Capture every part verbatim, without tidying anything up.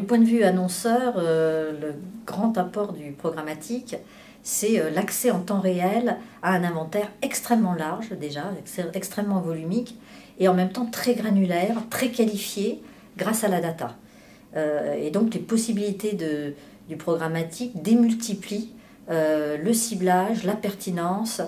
Du point de vue annonceur, euh, le grand apport du programmatique, c'est euh, l'accès en temps réel à un inventaire extrêmement large déjà, extrêmement volumique et en même temps très granulaire, très qualifié grâce à la data. Euh, et donc les possibilités de, du programmatique démultiplient euh, le ciblage, la pertinence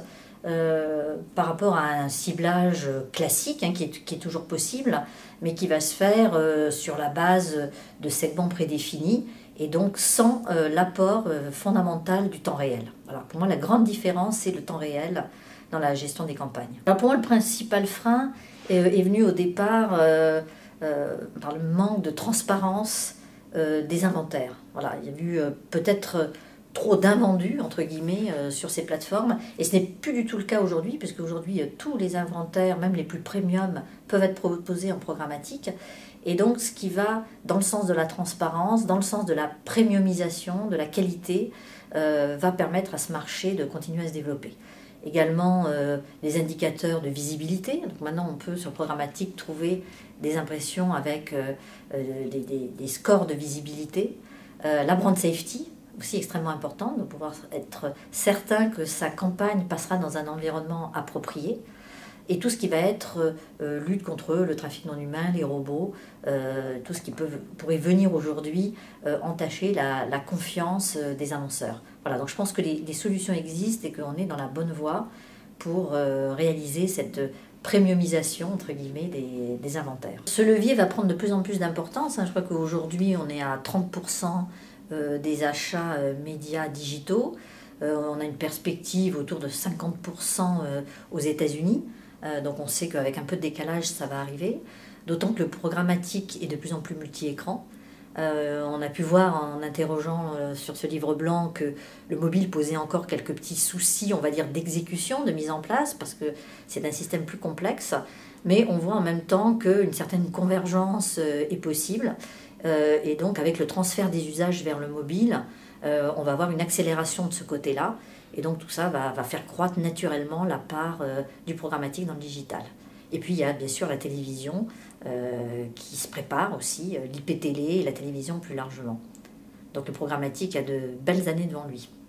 euh, par rapport à un ciblage classique hein, qui, est, qui est toujours possible, mais qui va se faire euh, sur la base de segments prédéfinis et donc sans euh, l'apport euh, fondamental du temps réel. Voilà. Pour moi, la grande différence, c'est le temps réel dans la gestion des campagnes. Alors pour moi, le principal frein est, est venu au départ euh, euh, par le manque de transparence euh, des inventaires. Voilà. Il y a eu euh, peut-être trop d'invendus, entre guillemets, euh, sur ces plateformes. Et ce n'est plus du tout le cas aujourd'hui, puisque aujourd'hui, euh, tous les inventaires, même les plus premiums, peuvent être proposés en programmatique. Et donc, ce qui va dans le sens de la transparence, dans le sens de la premiumisation, de la qualité, euh, va permettre à ce marché de continuer à se développer. Également, euh, les indicateurs de visibilité. Donc maintenant, on peut, sur programmatique, trouver des impressions avec euh, euh, des, des, des scores de visibilité. Euh, la brand safety, aussi extrêmement important, de pouvoir être certain que sa campagne passera dans un environnement approprié, et tout ce qui va être euh, lutte contre le trafic non humain, les robots, euh, tout ce qui peut, pourrait venir aujourd'hui euh, entacher la, la confiance des annonceurs. Voilà, donc je pense que les, les solutions existent et qu'on est dans la bonne voie pour euh, réaliser cette premiumisation, entre guillemets, des, des inventaires. Ce levier va prendre de plus en plus d'importance, hein. Je crois qu'aujourd'hui on est à trente pour cent Euh, des achats euh, médias digitaux. Euh, on a une perspective autour de cinquante pour cent euh, aux États-Unis. Euh, donc on sait qu'avec un peu de décalage, ça va arriver. D'autant que le programmatique est de plus en plus multi-écran. Euh, on a pu voir en interrogeant euh, sur ce livre blanc que le mobile posait encore quelques petits soucis, on va dire, d'exécution, de mise en place, parce que c'est un système plus complexe. Mais on voit en même temps qu'une certaine convergence euh, est possible. Euh, et donc avec le transfert des usages vers le mobile, euh, on va avoir une accélération de ce côté-là. Et donc tout ça va, va faire croître naturellement la part euh, du programmatique dans le digital. Et puis il y a bien sûr la télévision euh, qui se prépare aussi, l'I P télé et la télévision plus largement. Donc le programmatique a de belles années devant lui.